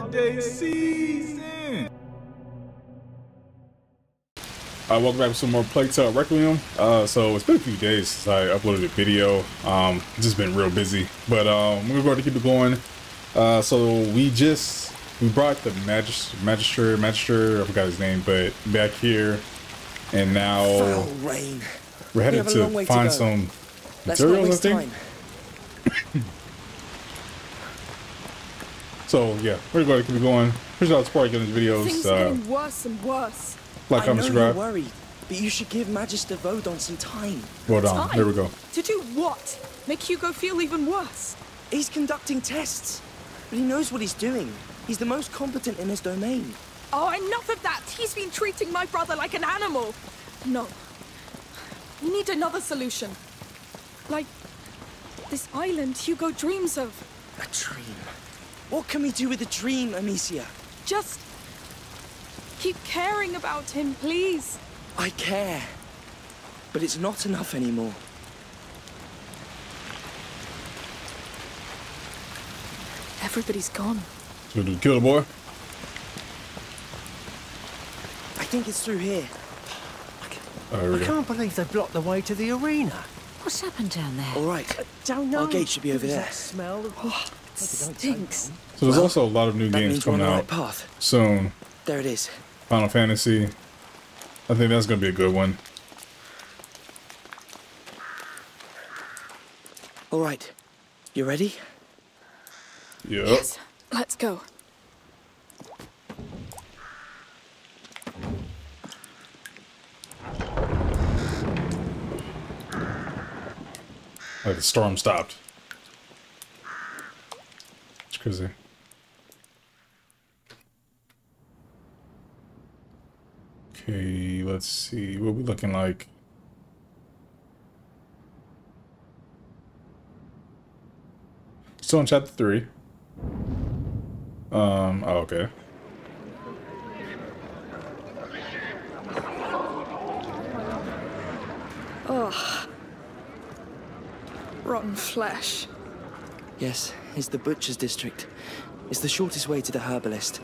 holiday season. I welcome back with some more Plague Tale Requiem. So it's been a few days since I uploaded a video. Just been real busy, but we're going to keep it going. So we brought the Magister, I forgot his name, but back here, and now we're headed to find some materials, I think. So yeah, we're going to keep it going. Here's how it's probably getting these videos. Things getting worse and worse. Like, comment, subscribe. You're worried, but you should give Magister Vaudin some time. Vaudin, here we go. To do what? Make Hugo feel even worse? He's conducting tests, but he knows what he's doing. He's the most competent in his domain. Oh, enough of that! He's been treating my brother like an animal! No. We need another solution. Like this island Hugo dreams of. A dream? What can we do with a dream, Amicia? Just keep caring about him, please. I care, but it's not enough anymore. Everybody's gone. Should we kill the boy? I think it's through here. I can't believe they blocked the way to the arena. What's happened down there? All right, down there. Our gate should be over there. That smell. Oh. Stinks. So there's also a lot of new games coming out soon. There it is. Final Fantasy. I think that's gonna be a good one. All right, you ready? Yep. Yes. Let's go. Like the storm stopped. Crazy. Okay, let's see what we're looking like. Still in chapter 3. Oh, okay. Oh, rotten flesh. Yes, it's the butcher's district. It's the shortest way to the herbalist.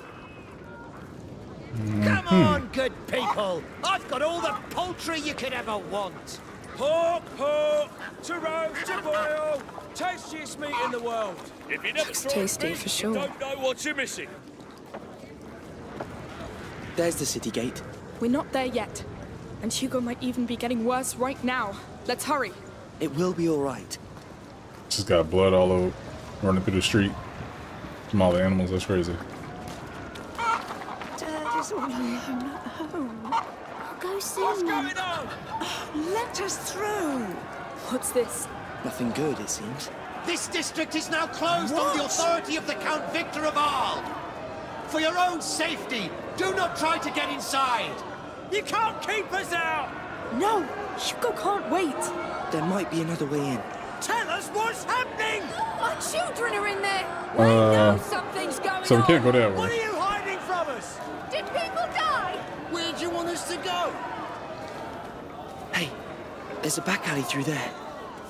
Mm-hmm. Come on, good people! I've got all the poultry you could ever want. Pork, pork, to roast, to boil, tastiest meat in the world. If you never tried tasty meat, for sure. You don't know what you're missing. There's the city gate. We're not there yet, and Hugo might even be getting worse right now. Let's hurry. It will be all right. Just got blood all over, running through the street from all the animals. That's crazy. Dad is all alone at home. Go see. What's going on? Let us through. What's this? Nothing good, it seems. This district is now closed on the authority of the Count Victor of Arles. For your own safety, do not try to get inside. You can't keep us out. No, Hugo can't wait. There might be another way in. Tell us what's happening! Our children are in there! We know something's going on! So we can't go there. What are you hiding from us? Did people die? Where do you want us to go? Hey, there's a back alley through there.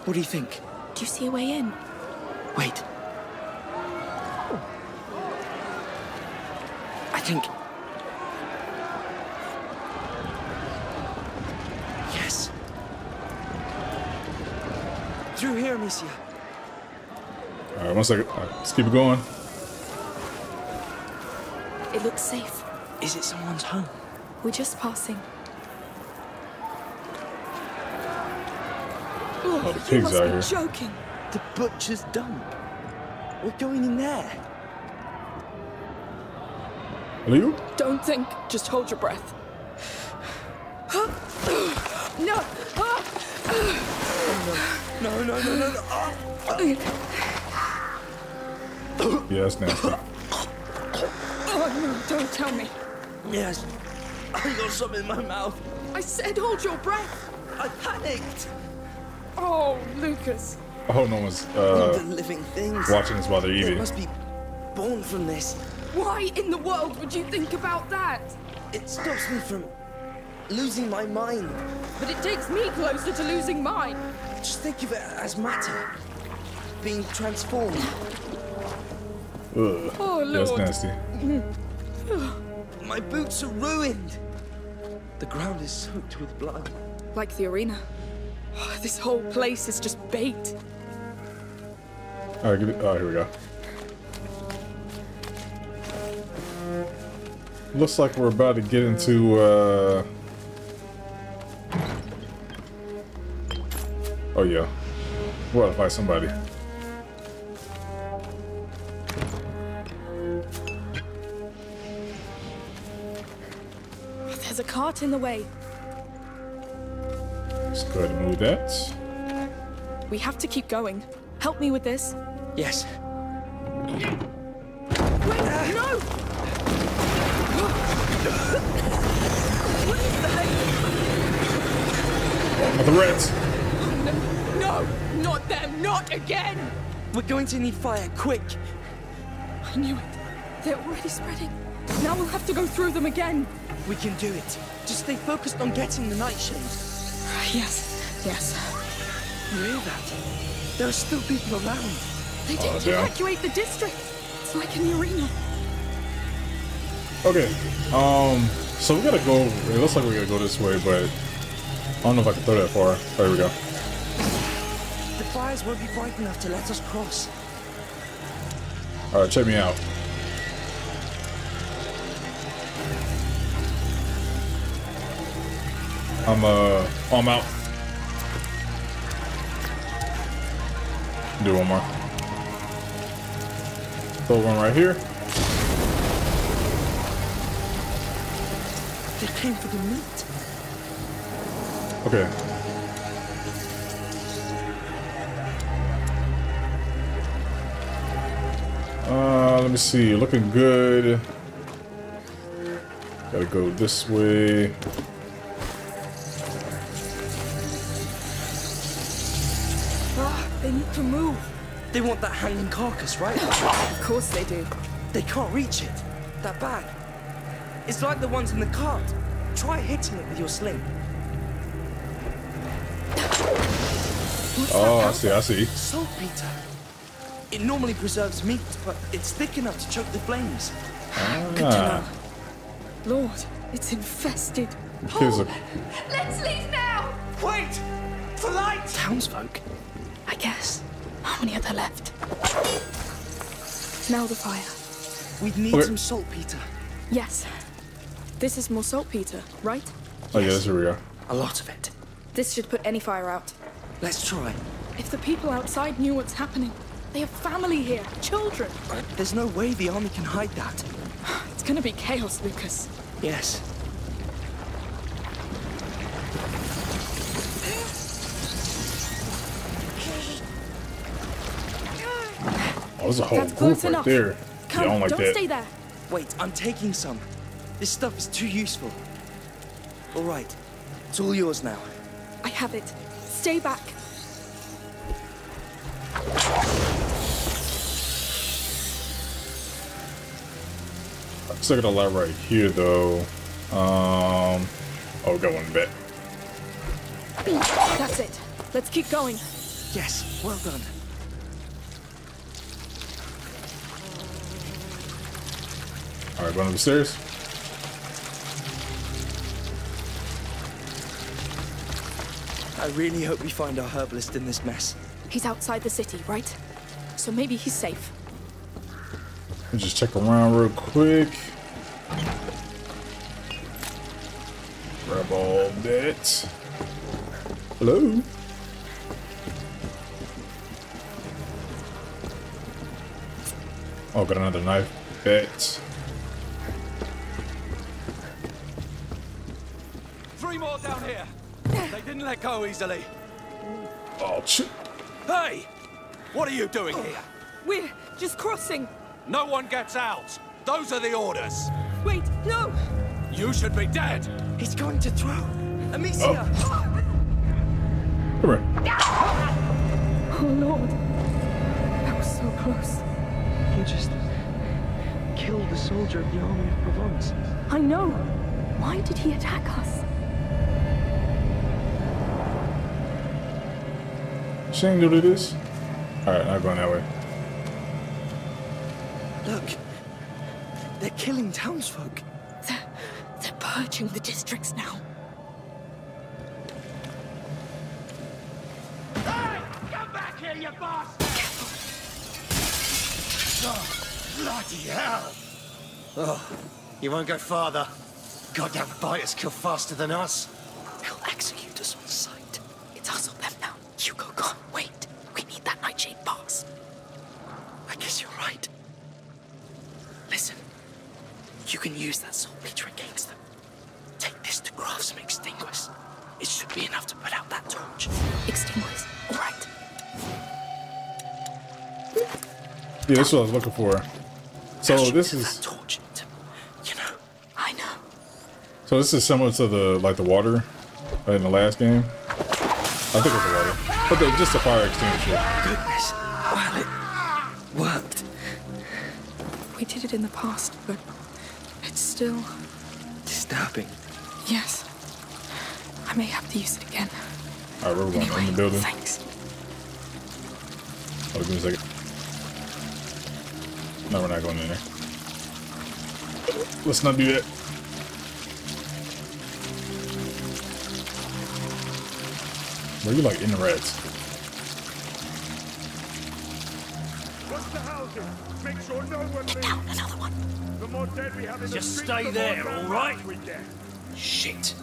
What do you think? Do you see a way in? Wait. I think... Yes. Through here, Amicia. All right, one second. All right, let's keep it going. It looks safe. Is it someone's home? We're just passing. Oh, the pigs are here. Joking. The butcher's dump. We're going in there. Hello? Don't think. Just hold your breath. No. Oh, no. No. Oh. Yeah, that's nasty. Oh, no, don't tell me. Yes. I got something in my mouth. I said hold your breath. I panicked. Oh, Lucas. Oh, no one's living things. Watching this while they're eating. They must be born from this. Why in the world would you think about that? It stops me from losing my mind. But it takes me closer to losing mine. Just think of it as matter being transformed. Ugh, oh, Lord. That's nasty. My boots are ruined. The ground is soaked with blood. Like the arena. This whole place is just bait. Alright, oh, here we go. Looks like we're about to get into, Oh, yeah. We're about to fight somebody. There's a cart in the way. Let's go ahead and move that. We have to keep going. Help me with this. Yes. Wait, no! What is that? Oh, the rats. Oh, no, not them, not again! We're going to need fire, quick. I knew it. They're already spreading. Now we'll have to go through them again. We can do it. Just stay focused on getting the nightshade. Yes, yes. You hear that? There are still people around. They didn't evacuate the district. It's like in the arena. Okay, so we gotta go. It looks like we gotta go this way, but I don't know if I can throw that far. Oh, here we go. The fires won't be bright enough to let us cross. All right, check me out. I'm out. Do one more. Throw one right here. They came for the meat. Okay. Let me see. Looking good. Gotta go this way. They need to move. They want that hanging carcass, right? Of course they do. They can't reach it. That bag. It's like the ones in the cart. Try hitting it with your sling. Oh, I see, I see. Saltpeter. It normally preserves meat, but it's thick enough to choke the flames. Ah. Good to know. Lord, it's infested. Oh, let's leave now! Wait! For light! Townsfolk. I guess. How many are there left? Now the fire. We'd need some saltpeter. Yes. This is more saltpeter, right? Oh, yes, here we go. A lot of it. This should put any fire out. Let's try. If the people outside knew what's happening, they have family here, children. But there's no way the army can hide that. It's gonna be chaos, Lucas. Yes. There's a whole group right there. Come, yeah, don't stay there. Wait, I'm taking some. This stuff is too useful. All right, it's all yours now. I have it. Stay back. I'm still gonna lie right here, though. Oh, we got one bit. That's it. Let's keep going. Yes, well done. All right, going upstairs. I really hope we find our herbalist in this mess. He's outside the city, right? So maybe he's safe. Let me just check around real quick. Grab all that. Hello? Oh, got another knife. Bet. More down here. They didn't let go easily. Oh, hey! What are you doing here? We're just crossing. No one gets out. Those are the orders. Wait, no! You should be dead. He's going to throw Amicia. Oh. Come here. Oh, Lord. That was so close. He just killed the soldier of the army of Provence. I know. Why did he attack us? She ain't know what it is. Alright, I'm going that way. Look. They're killing townsfolk. They're purging the districts now. Hey! Come back here, you bastard! Careful. Oh, bloody hell! Oh, you won't go farther. Goddamn biters kill faster than us. They'll execute us on sight. It's us or them now. Hugo can't wait. We need that nightshade box. I guess you're right. Listen, you can use that salt meter against them. Take this to craft some extinguishers. It should be enough to put out that torch. Extinguishers, all right. Yeah, that's what I was looking for. So this is... So this is similar to the like the water in the last game. I think it was the water, but just a fire extinguisher. Goodness, well, it worked. We did it in the past, but it's still disturbing. Yes, I may have to use it again. All right, we're going in the building. Thanks. Oh, give me a second. No, we're not going in there. Let's not do that. Were you like in the reds? What's the housing? Make sure no one leaves. Down another one. The more dead we have in the street, just stay there, all right? Shit!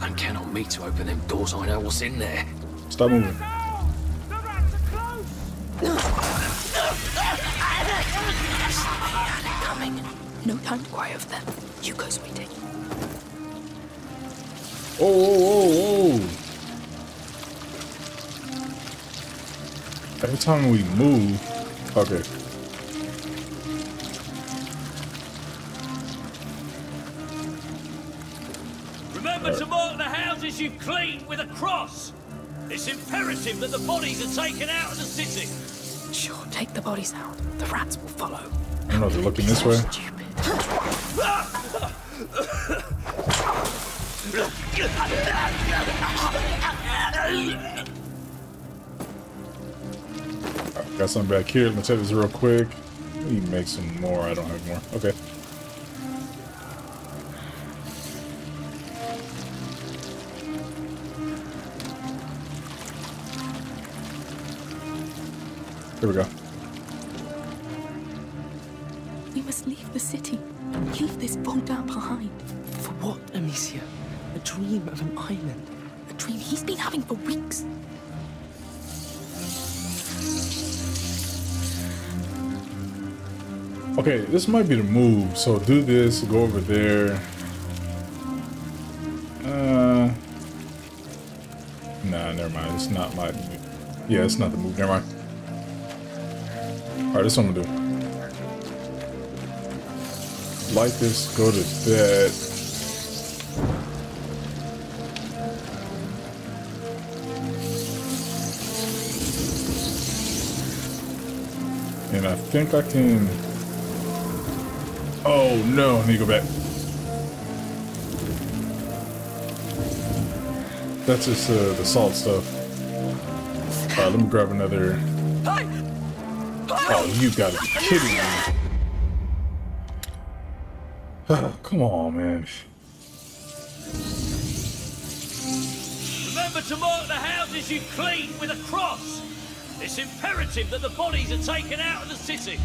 I'm counting on me to open them doors. I know what's in there. Stop moving. The rats are close. They're coming. No time to worry of them. You guys waiting. Oh! Oh! Oh! Every time we move, okay. Remember to mark the houses you've cleaned with a cross. It's imperative that the bodies are taken out of the city. Sure, take the bodies out. The rats will follow. I don't know if they're looking this way. Stupid. Got something back here. Let me take this real quick. Let me make some more. I don't have more. Okay. Here we go. We must leave the city. Leave this Bodan behind. For what, Amicia? A dream of an island. A dream he's been having for weeks. Okay, this might be the move. So do this, go over there. Nah, never mind. It's not my... Yeah, it's not the move. Never mind. Alright, this is what I'm gonna do. Like this, go to that. And I think I can... Oh no, I need to go back. That's just the salt stuff. Alright, let me grab another. Oh, you gotta be kidding me. Come on, man. Remember to mark the houses you clean with a cross. It's imperative that the bodies are taken out of the city.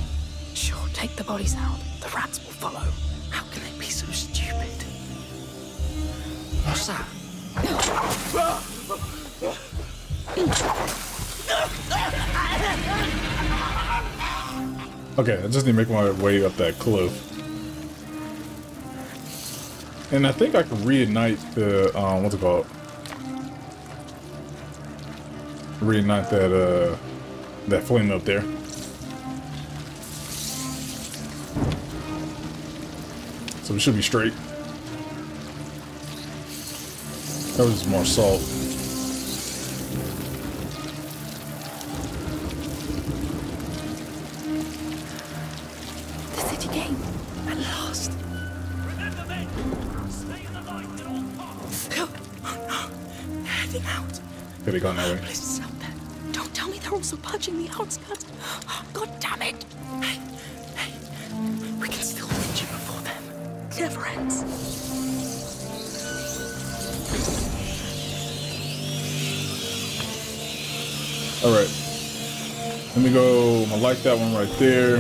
Sure, take the bodies out. The rats will follow. How can they be so stupid? What's that? Okay, I just need to make my way up that cliff. And I think I can reignite the, what's it called? Reignite that, that flame up there. So we should be straight. That was more salt. The city game at last. Remember, men, stay in the light at all costs. Oh no, they're heading out. Could have gone that way. Please stop there. Don't tell me they're also purging the outskirts. God damn it! Hey, we can still reach you before. difference. All right, let me go. I like that one right there.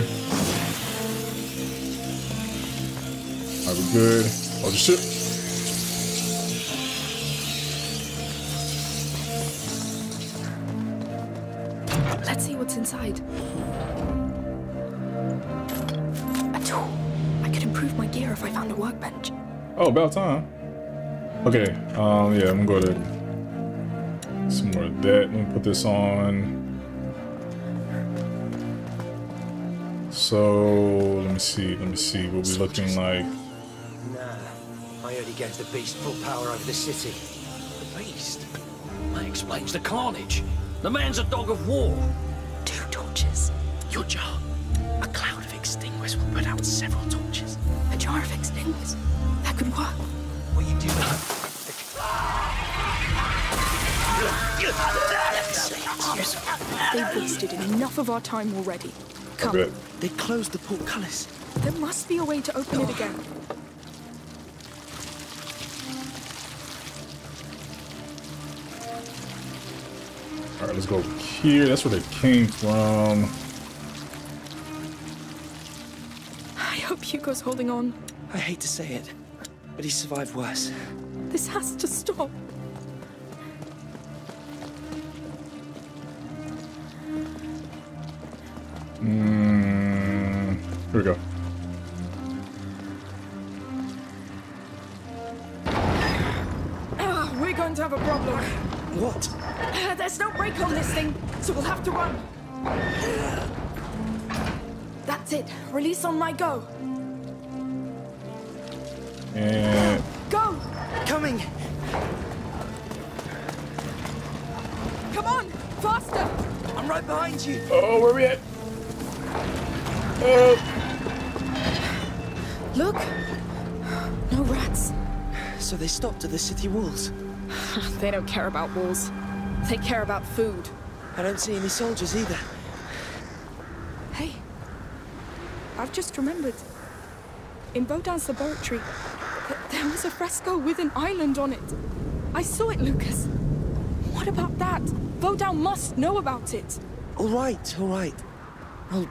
All right, we're good. Oh, just shit. Let's see what's inside. A tool. I could improve my gear if I found a workbench. Oh, about time. Okay. Yeah, I'm gonna go to. Some more of that. Let me put this on. So let me see what we're looking like. Nah, I only gave the beast full power over the city. The beast? That explains the carnage. The man's a dog of war. 2 torches. Your jar. A cloud of extinguishers will put out several torches. A jar of extinguishers? That could work. What are you doing? They've wasted enough of our time already. Come. Okay. They closed the portcullis. There must be a way to open it again. All right, let's go here. That's where they came from. I hope Hugo's holding on. I hate to say it, but he survived worse. This has to stop. Here we go. We're going to have a problem. What? There's no brake on this thing, so we'll have to run. That's it. Release on my go. And... Go! Coming! Come on! Faster! I'm right behind you. Oh, where are we at? Look, no rats. So they stopped at the city walls. They don't care about walls. They care about food. I don't see any soldiers either. Hey, I've just remembered. In Bodan's laboratory, there was a fresco with an island on it. I saw it, Lucas. What about that? Bodan must know about it. All right, all right. I'll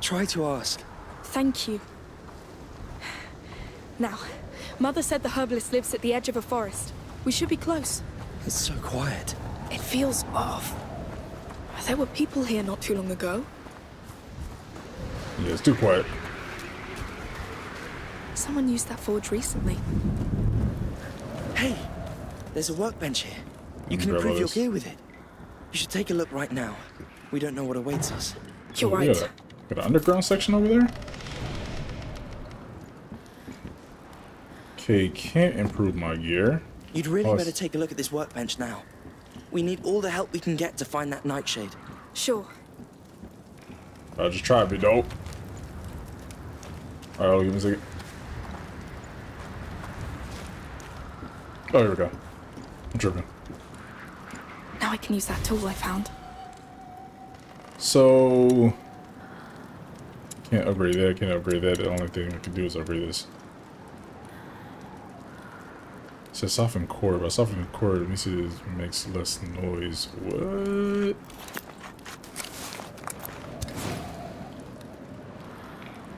try to ask. Thank you. Now, Mother said the herbalist lives at the edge of a forest. We should be close. It's so quiet. It feels off. There were people here not too long ago. Yeah, it's too quiet. Someone used that forge recently. Hey, there's a workbench here. You can improve your gear with it. You should take a look right now. We don't know what awaits us. You're right. Got an underground section over there? Okay, can't improve my gear. You'd really better take a look at this workbench now. We need all the help we can get to find that nightshade. Sure. I'll just try it, be dope. Alright, give me a second. Oh, here we go. I'm tripping. Now I can use that tool I found. So... Can't upgrade that, can't upgrade that. The only thing I can do is upgrade this. It says soften core, but soften core, let me see if it makes less noise. What?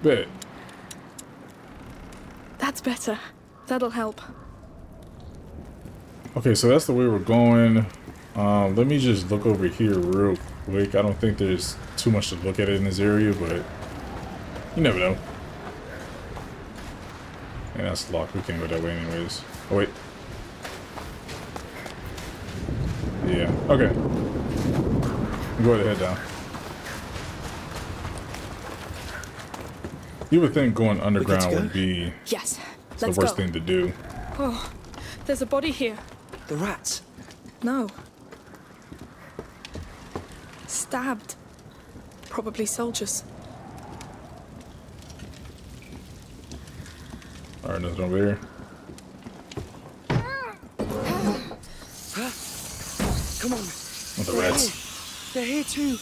Bet. That's better. That'll help. Okay, so that's the way we're going. Let me just look over here real quick. I don't think there's too much to look at in this area, but you never know. And that's locked. We can't go that way anyways. Oh, wait. Yeah. Okay. Go ahead and head down. You would think going underground would be the worst thing to do. Oh, there's a body here. The rats? No. Stabbed. Probably soldiers. Alright, nothing over here. Come on. Not the rats. They're here too.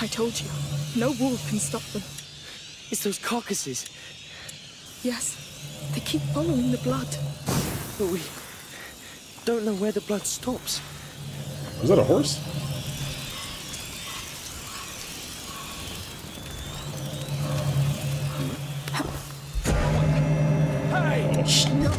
I told you. No wall can stop them. It's those carcasses. Yes, they keep following the blood. But we don't know where the blood stops. Was that a horse? Hey! Shh, no.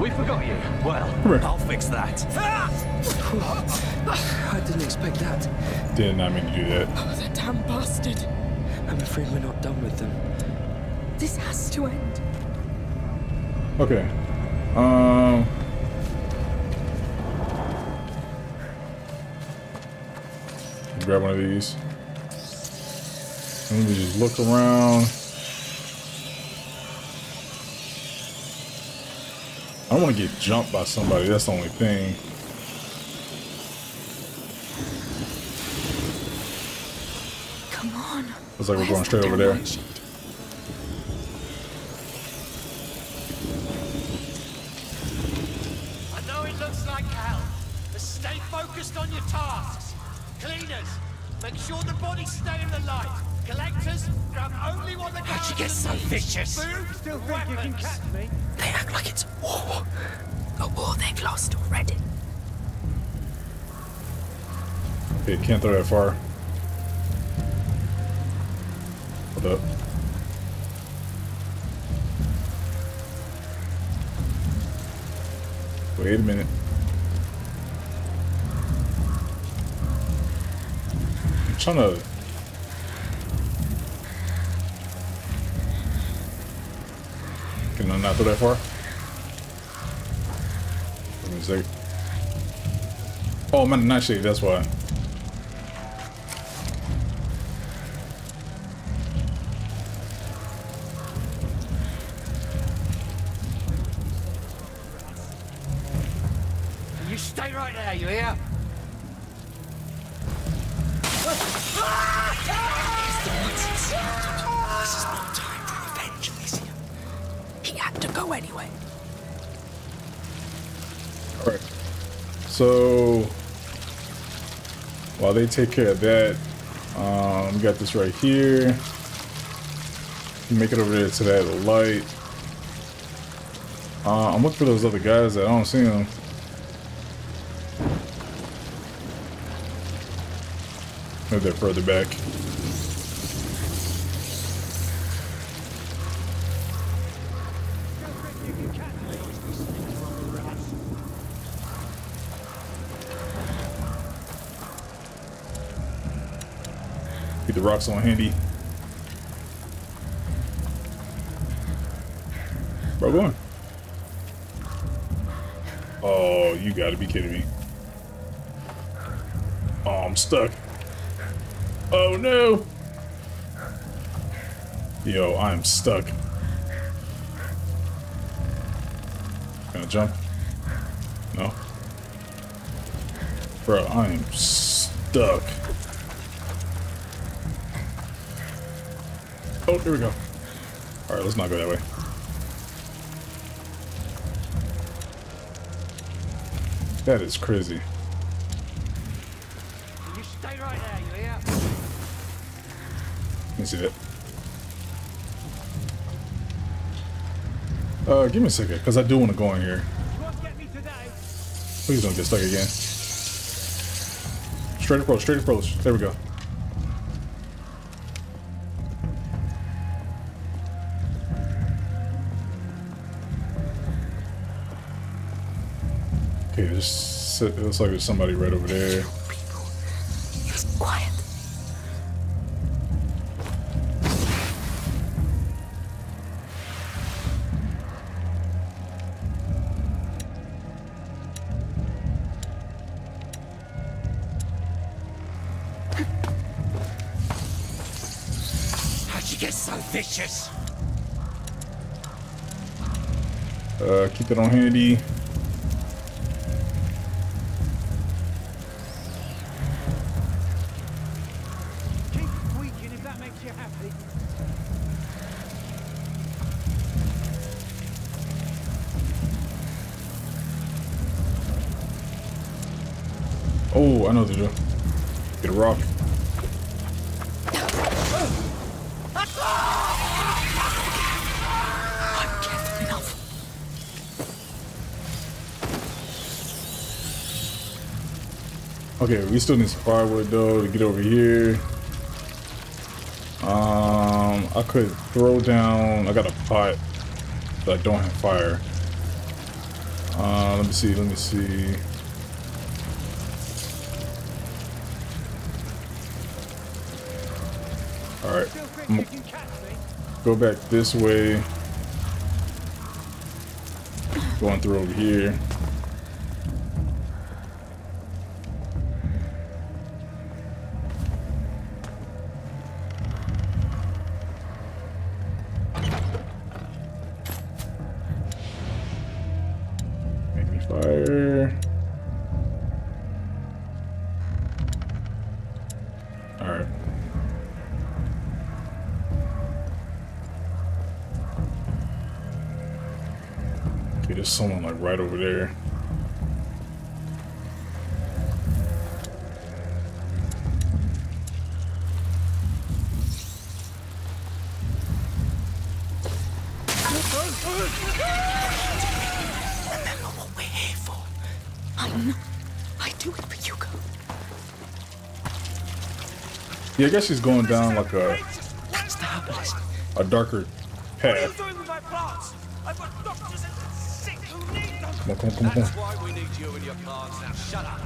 We forgot you. Well, I'll fix that. I didn't expect that. Did not mean to do that. Oh, that damn bastard. I'm afraid we're not done with them. This has to end. Okay. Grab one of these. Let me just look around. I don't want to get jumped by somebody. That's the only thing. Come on. Looks like we're going straight over there. They act like it's a war. A war they've lost already. Okay, can't throw that far. Hold up. Wait a minute. I'm trying to... Can I not go that far? Give me a second. Oh, I'm on the nightshade, that's why. You stay right there, you hear? This is not time for revenge, Amicia. He had to go anyway. Alright. So while they take care of that, we got this right here. Make it over there to that light. I'm looking for those other guys that I don't see them. Maybe they're further back. The rocks on handy. Bro, go on. Oh, you gotta be kidding me. Oh, I'm stuck. Oh no. Yo, I'm stuck. Gonna jump? No. Bro, I am stuck. Oh, here we go. All right, let's not go that way. That is crazy. You stay right there, you hear? Let me see that. Give me a second, because I do want to go in here. Please don't get stuck again. Straight approach, straight approach. There we go. Okay, just sit. It looks like there's somebody right over there. People. It was quiet. How'd you get so vicious? Keep it on handy. Oh, I know what to do. Get a rock. Okay, we still need some firewood though to get over here. I could throw down, I got a pot, but I don't have fire. Let me see, Alright, go back this way. Going through over here. Make me fire. Alright. Okay, there's someone like right over there. Yeah, I guess she's going down like a darker path. Come on. That's why we need you and your plants. Now shut up.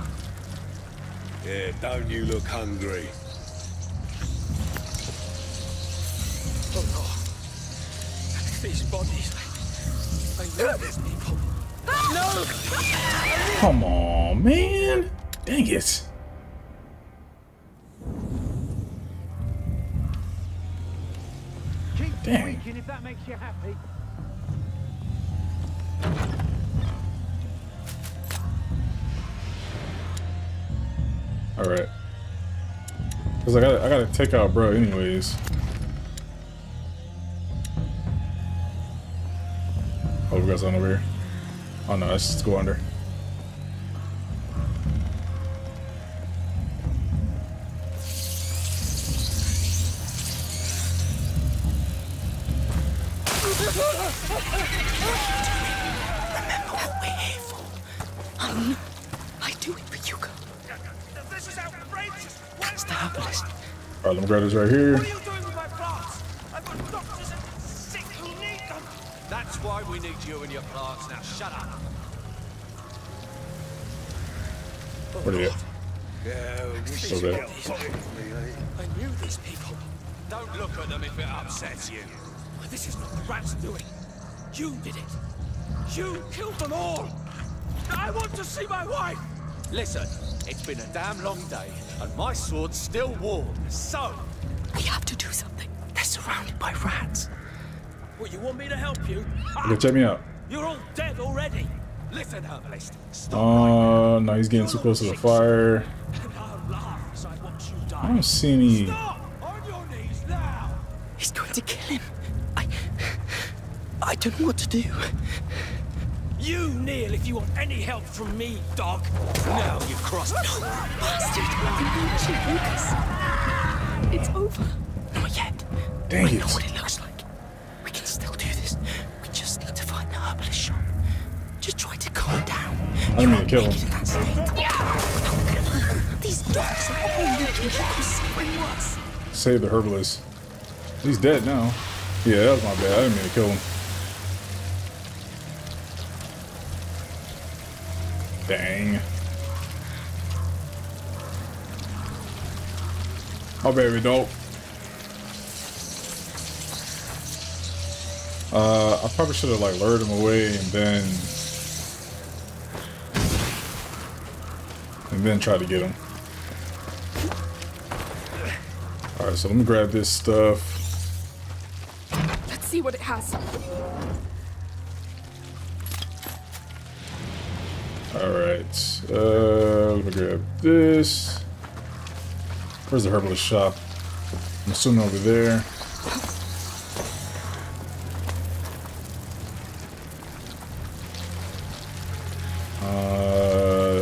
Yeah, don't you look hungry? Oh God! These bodies. I know these people. No! Come on, man! Dang it! Dang. If that makes you happy. All right. Cause I gotta take out bro anyways. Oh, we got something over here. Oh no, let's just go under. Alright, let me grab this right here. What are you doing with my plants? I've got doctors and sick who need them. That's why we need you and your plants. Now shut up. What are you? Okay. I knew these people. Don't look at them if it upsets you. Well, this is not the rat's doing. You did it. You killed them all. I want to see my wife. Listen, it's been a damn long day, and my sword's still warm, so... We have to do something. They're surrounded by rats. Well, you want me to help you? Yeah, check me out. You're all dead already. Listen, herbalist. Stop. No, he's getting too close to the fire. I don't see any... Stop! On your knees now! He's going to kill him. I don't know what to do. You kneel if you want any help from me, dog. Now you've crossed. No, bastard! I can reach you, Lucas. It's over. Not yet. Dang it. I know what it looks like. We can still do this. We just need to find the herbalist shop. Just try to calm down. I'm gonna kill him. These dogs are all looking for something worse. Save the herbalist. He's dead now. Yeah, that was my bad. I didn't mean to kill him. Dang. Oh baby, dope. I probably should have like lured him away and then try to get him. All right, so let me grab this stuff. Let's see what it has. Alright, let me grab this. Where's the herbalist shop? I'm assuming over there.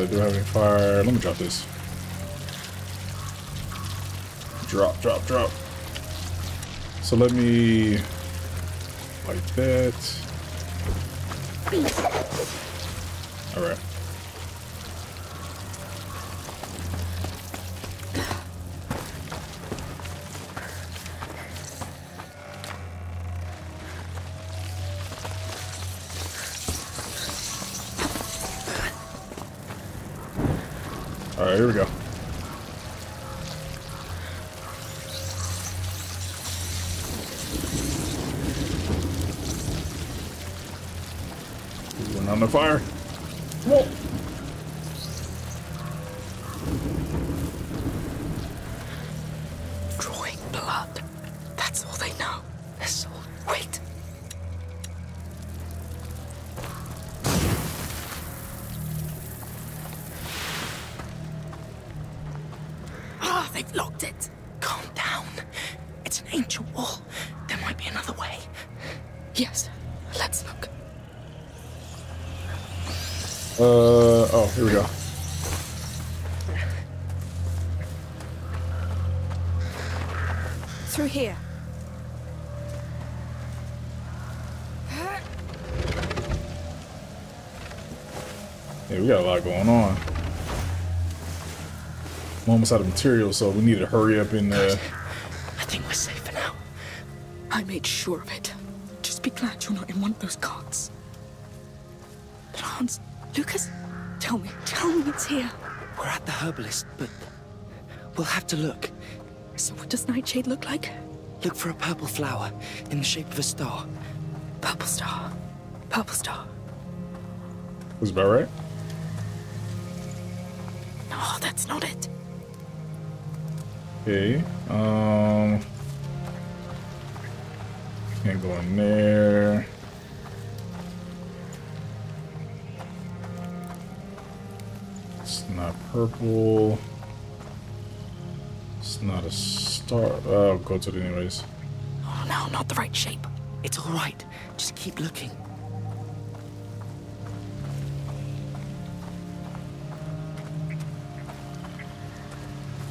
Do I have any fire? Let me drop this. Drop. So let me... like that. Alright. Alright, here we go. We're on the fire. Whoa. Drawing blood. That's all they know. Let's all wait. Ah, they've locked it. Calm down. It's an ancient wall. There might be another way. Yes, let's look. Oh, here we go. Through here. Yeah, we got a lot going on. I'm almost out of material, so we need to hurry up and I think we're safe for now. I made sure of it. Just be glad you're not in one of those carts. But Hans, Lucas, tell me it's here. We're at the herbalist, but we'll have to look. So what does nightshade look like? Look for a purple flower in the shape of a star. Purple star. Purple star. Was that right? No, that's not it. Okay. Can't go in there. It's not purple. It's not a star. I'll go to it anyways. Oh no, not the right shape. It's all right. Just keep looking.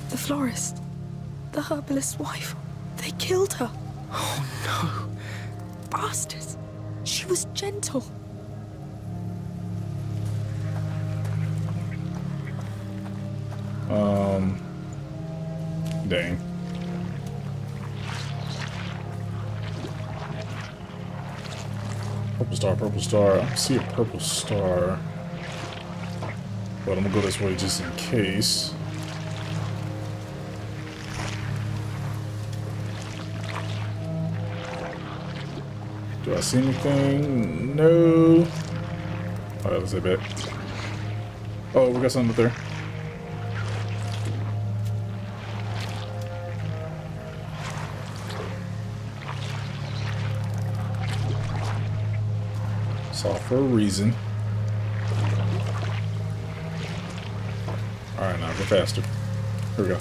The florist, the herbalist's wife, they killed her. Oh no. Bastards. She was gentle. Dang. Purple star, purple star. I see a purple star. But I'm gonna go this way just in case. Do I see anything? No. Alright, let's say bet. Oh, we got something up there. For a reason. Alright, now go faster. Here we go.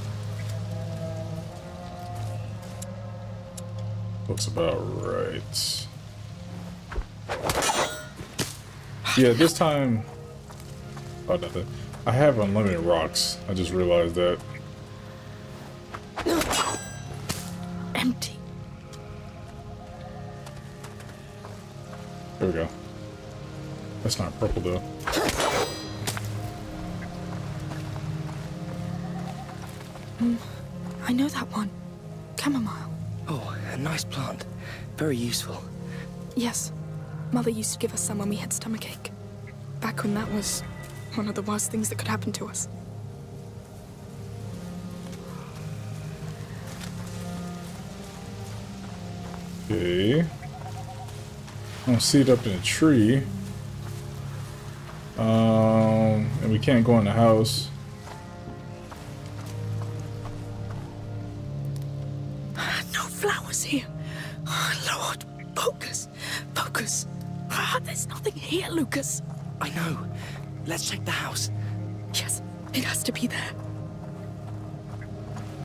Looks about right. Yeah, this time... Oh, nothing. I have unlimited rocks. I just realized that. Empty. There we go. That's not purple, though. I know that one. Chamomile. Oh, a nice plant. Very useful. Yes. Mother used to give us some when we had stomachache. Back when that was one of the worst things that could happen to us. Okay. I don't see it up in a tree. And we can't go in the house. No flowers here. Oh, Lord, focus, focus. There's nothing here, Lucas. I know. Let's check the house. Yes, it has to be there.